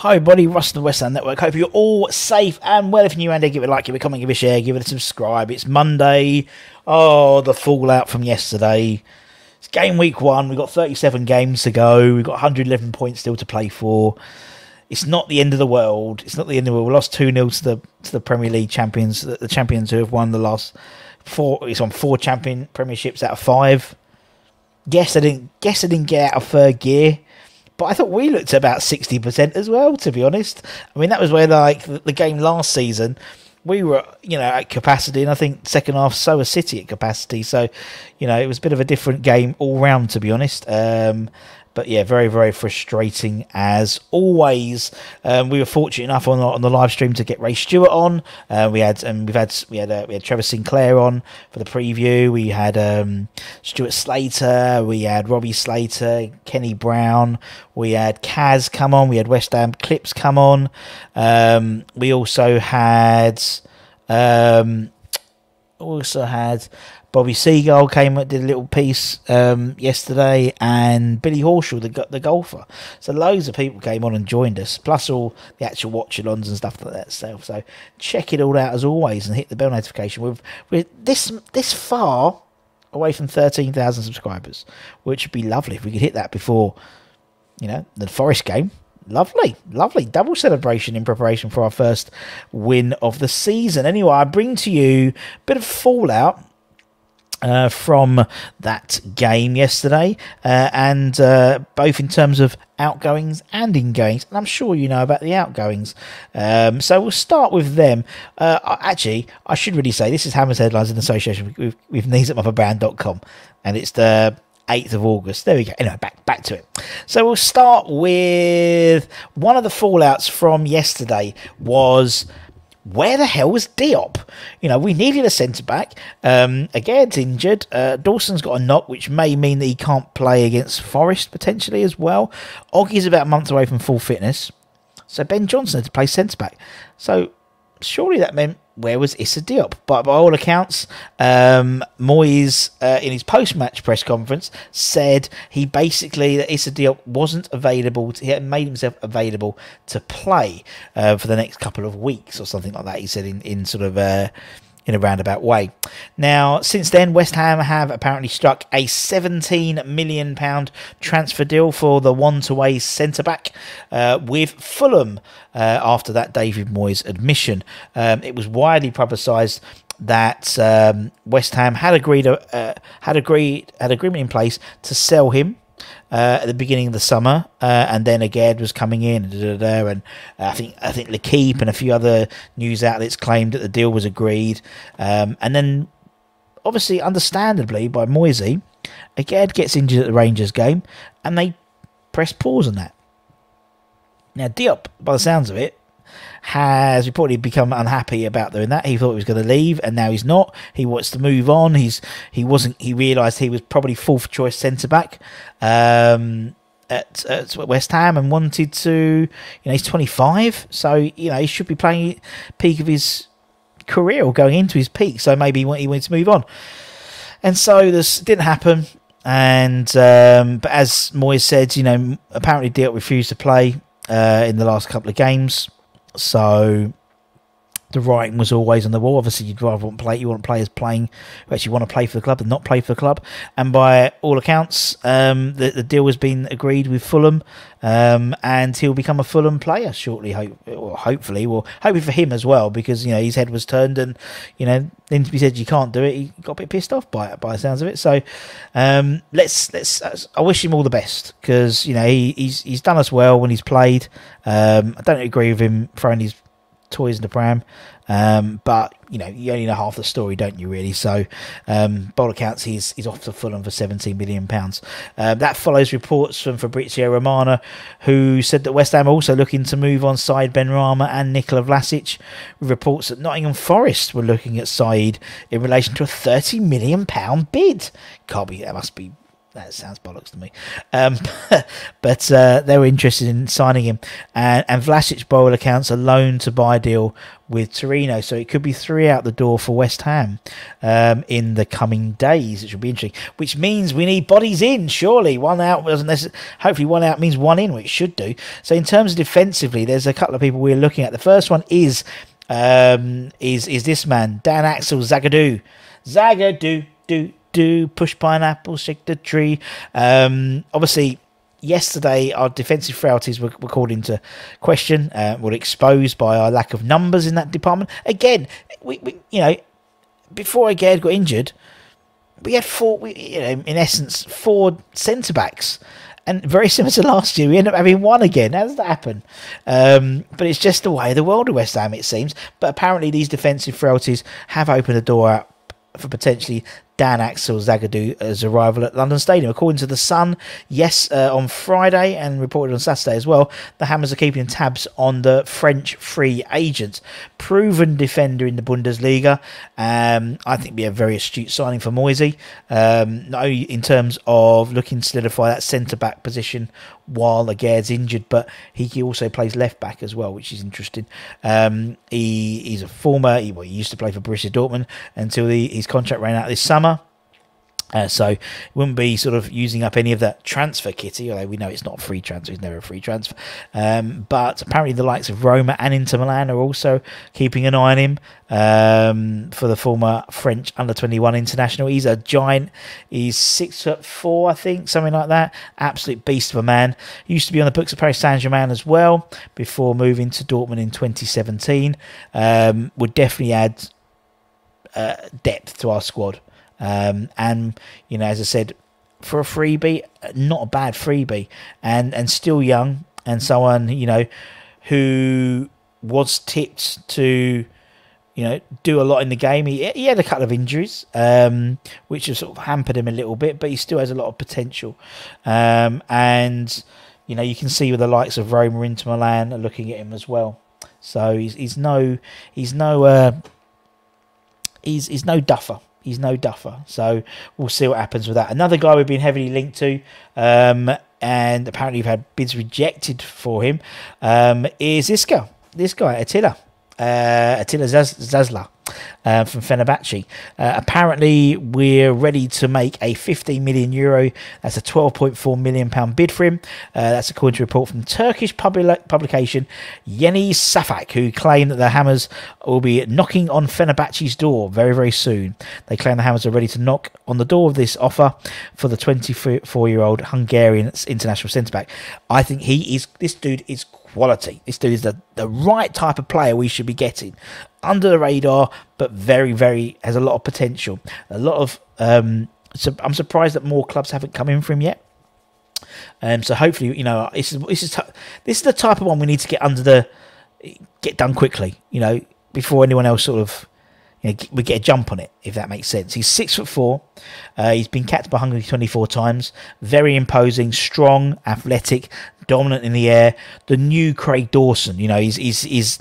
Hi everybody, Russ and the Westland Network. Hope you're all safe and well. If you're new around here, give it a like, give it a comment, give it a share, give it a subscribe. It's Monday. Oh, the fallout from yesterday. It's game week one. We've got 37 games to go. We've got 111 points still to play for. It's not the end of the world. It's not the end of the world. We lost 2-0 to the Premier League champions, the champions who have won the last four. It's on four champion premierships out of five. Guess I didn't get out of third gear. But I thought we looked about 60% as well, to be honest. I mean, that was where, like, the game last season, we were, you know, at capacity. And I think second half, so was City at capacity. So, you know, it was a bit of a different game all round, to be honest. But, yeah, very, very frustrating as always. We were fortunate enough on the live stream to get Ray Stewart on. We had Trevor Sinclair on for the preview. We had Stuart Slater. We had Robbie Slater, Kenny Brown. We had Kaz come on. We had West Ham clips come on. We also had Bobby Seagull came and did a little piece yesterday, and Billy Horschel, the golfer. So loads of people came on and joined us, plus all the actual watch-alongs and stuff like that itself. So check it all out as always, and hit the bell notification. We're this far away from 13,000 subscribers, which would be lovely if we could hit that before, you know, the Forest game. Lovely, lovely double celebration in preparation for our first win of the season. Anyway, I bring to you a bit of fallout from that game yesterday, and both in terms of outgoings and ingoings, and I'm sure you know about the outgoings. So we'll start with them. Actually, I should really say this is Hammers Headlines in association with kneesatmotherbrand.com, and it's the 8th of August. There we go. Anyway, back to it. So we'll start with one of the fallouts from yesterday was, where the hell was Diop? You know, we needed a centre-back. Again's injured. Dawson's got a knock, which may mean that he can't play against Forest, potentially, as well. Oggie's about a month away from full fitness. So Ben Johnson had to play centre-back. So surely that meant, where was Issa Diop? But by all accounts, Moyes, in his post-match press conference, said he basically, that Issa Diop wasn't available. He had made himself available to play for the next couple of weeks or something like that. He said in sort of in a roundabout way. Now, since then, West Ham have apparently struck a £17 million transfer deal for the Wantaway centre-back with Fulham after that David Moyes admission. It was widely publicised that West Ham had agreed had agreement in place to sell him at the beginning of the summer, and then Again was coming in, and I think Le Keep and a few other news outlets claimed that the deal was agreed, and then obviously, understandably, by Moyes, Again gets injured at the Rangers game, and they press pause on that. Now Diop, by the sounds of it, has reportedly become unhappy about doing that. He thought he was going to leave, and now he's not. He wants to move on. He realised he was probably fourth choice centre back at West Ham, and wanted to, you know, he's 25, so, you know, he should be playing peak of his career or going into his peak. So maybe he wanted to move on, and so this didn't happen. And but as Moyes said, you know, apparently Diop refused to play in the last couple of games. So the writing was always on the wall. Obviously, you'd rather want players playing who actually want to play for the club than not play for the club. And by all accounts, the deal has been agreed with Fulham, and he'll become a Fulham player shortly. Hopefully for him as well, because, you know, his head was turned, and, you know, then he said you can't do it. He got a bit pissed off by it, by the sounds of it. So I wish him all the best, because, you know, he's done us well when he's played. I don't agree with him throwing his toys in the pram, but, you know, you only know half the story, don't you, really? So by all accounts, he's off to Fulham for £17 million. That follows reports from Fabrizio Romano, who said that West Ham are also looking to move on Saïd Benrahma and Nikola Vlasic, with reports that Nottingham Forest were looking at Saïd in relation to a £30 million bid. Can't be, that must be That sounds bollocks to me. But they were interested in signing him. And Vlasic, by all accounts, a loan-to-buy deal with Torino. So it could be three out the door for West Ham in the coming days, which will be interesting. Which means we need bodies in, surely. One out doesn't necessarily... Hopefully one out means one in, which should do. So in terms of defensively, there's a couple of people we're looking at. The first one is this man, Dan Axel Zagadou. Do push pineapple, shake the tree. Obviously, yesterday our defensive frailties were called into question. Were exposed by our lack of numbers in that department. Again, we you know, before Aguerd got injured, we had four centre backs, and very similar to last year, we end up having one again. How does that happen? But it's just the way of the world of West Ham, it seems. But apparently, these defensive frailties have opened the door out for potentially Dan Axel Zagadou's arrival at London Stadium. According to The Sun, yes, on Friday and reported on Saturday as well, the Hammers are keeping tabs on the French free agent. Proven defender in the Bundesliga. I think it'd be a very astute signing for Moyes. Not only in terms of looking to solidify that centre-back position while Aguerd's injured, but he also plays left-back as well, which is interesting. He's a former... He used to play for Borussia Dortmund until his contract ran out this summer. So it wouldn't be sort of using up any of that transfer kitty, although we know it's not a free transfer, it's never a free transfer. But apparently the likes of Roma and Inter Milan are also keeping an eye on him for the former French under-21 international. He's a giant. He's 6'4", I think, something like that. Absolute beast of a man. He used to be on the books of Paris Saint-Germain as well before moving to Dortmund in 2017. Would definitely add depth to our squad. And you know, as I said, for a freebie, not a bad freebie, and still young, and someone, you know, who was tipped to, you know, do a lot in the game. He had a couple of injuries, which have sort of hampered him a little bit, but he still has a lot of potential. And you know, you can see with the likes of Roma, Inter Milan are looking at him as well. So he's no duffer. He's no duffer, so we'll see what happens with that. Another guy we've been heavily linked to, and apparently we've had bids rejected for him, is this guy, Attila Szalai from Fenerbahce. Apparently we're ready to make a €15 million, that's a £12.4 million bid for him. That's according to a report from Turkish publication Yeni Safak, who claim that the Hammers will be knocking on Fenerbahce's door very, very soon. They claim the Hammers are ready to knock on the door of this offer for the 24-year-old Hungarian international centre-back. I think this dude is quality. This dude is the right type of player we should be getting. Under the radar, but very, very, has a lot of potential. A lot of, so I'm surprised that more clubs haven't come in for him yet. So hopefully, you know, this is the type of one we need to get done quickly, you know, before anyone else sort of, you know, we get a jump on it, if that makes sense. He's 6'4". He's been capped by Hungary 24 times. Very imposing, strong, athletic, dominant in the air. The new Craig Dawson, you know, he's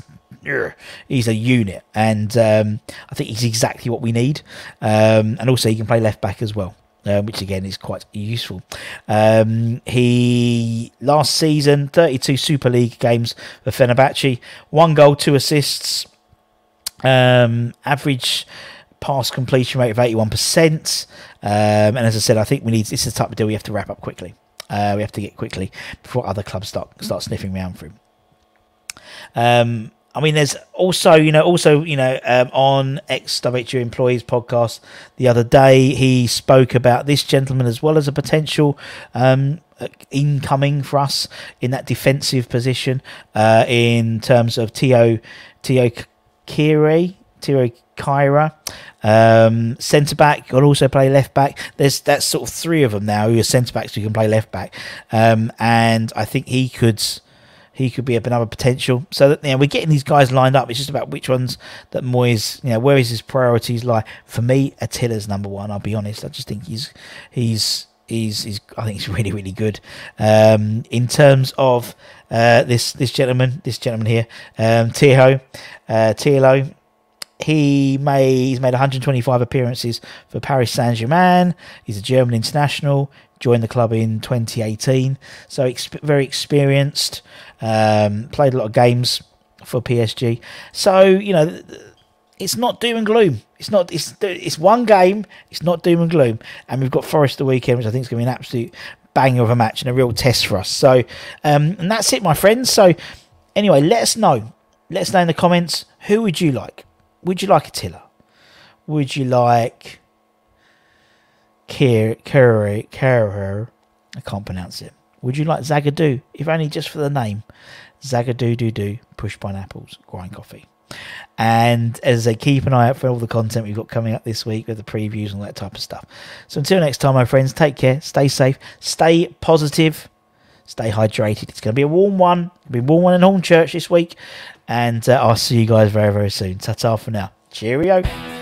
a unit, and I think he's exactly what we need. And also he can play left back as well, which again is quite useful. He last season 32 Super League games for Fenerbahce, 1 goal, 2 assists, average pass completion rate of 81%. And as I said, I think this is the type of deal we have to wrap up quickly. We have to get quickly before other clubs start sniffing around for him. I mean, there's also, on ex-WHU Employees podcast the other day, he spoke about this gentleman as well as a potential incoming for us in that defensive position in terms of Thilo Kehrer. Centre back, can also play left back. That's sort of three of them now who are centre backs who can play left back, and I think he could be another potential. So that, you know, we're getting these guys lined up. It's just about which ones that Moyes, you know, where is his priorities lie. For me, Attila's number one. I'll be honest. I just think I think he's really, really good. In terms of this gentleman here, Thilo. He's made 125 appearances for Paris Saint-Germain. He's a German international. Joined the club in 2018. So very experienced. Played a lot of games for PSG. So, you know, it's not doom and gloom. It's one game. It's not doom and gloom. And we've got Forest the weekend, which I think is going to be an absolute banger of a match and a real test for us. So, and that's it, my friends. So, anyway, let us know. Let us know in the comments. Who would you like? Would you like Attila? Would you like Kehrer? I can't pronounce it. Would you like Zagadou? If only just for the name. Zagadou push pineapples, grind coffee. And as they keep an eye out for all the content we've got coming up this week with the previews and all that type of stuff. So until next time, my friends, take care, stay safe, stay positive, stay hydrated. It's going to be a warm one. It'll be a warm one in Hornchurch this week. And I'll see you guys very, very soon. Ta-ta for now. Cheerio.